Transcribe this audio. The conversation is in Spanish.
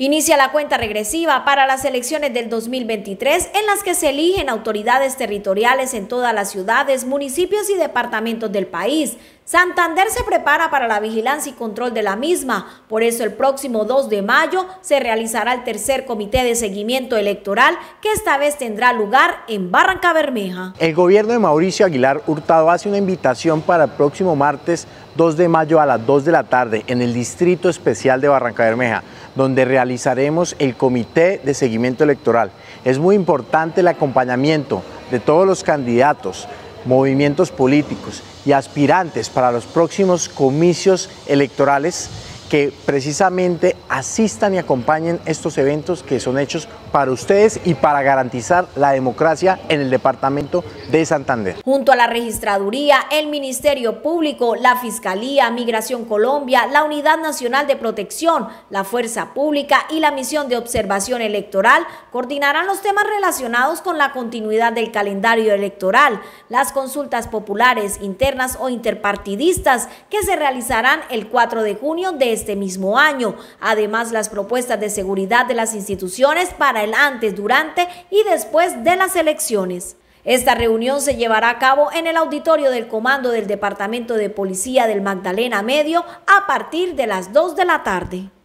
Inicia la cuenta regresiva para las elecciones del 2023 en las que se eligen autoridades territoriales en todas las ciudades, municipios y departamentos del país. Santander se prepara para la vigilancia y control de la misma, por eso el próximo 2 de mayo se realizará el tercer comité de seguimiento electoral que esta vez tendrá lugar en Barrancabermeja. El gobierno de Mauricio Aguilar Hurtado hace una invitación para el próximo martes 2 de mayo a las 2 de la tarde en el Distrito Especial de Barrancabermeja, donde realizaremos el comité de seguimiento electoral. Es muy importante el acompañamiento de todos los candidatos, movimientos políticos y aspirantes para los próximos comicios electorales que precisamente asistan y acompañen estos eventos que son hechos para ustedes y para garantizar la democracia en el departamento de Santander. Junto a la Registraduría, el Ministerio Público, la Fiscalía, Migración Colombia, la Unidad Nacional de Protección, la Fuerza Pública y la Misión de Observación Electoral coordinarán los temas relacionados con la continuidad del calendario electoral, las consultas populares, internas o interpartidistas que se realizarán el 4 de junio de este mismo año. Además, las propuestas de seguridad de las instituciones para el antes, durante y después de las elecciones. Esta reunión se llevará a cabo en el auditorio del Comando del Departamento de Policía del Magdalena Medio a partir de las 2 de la tarde.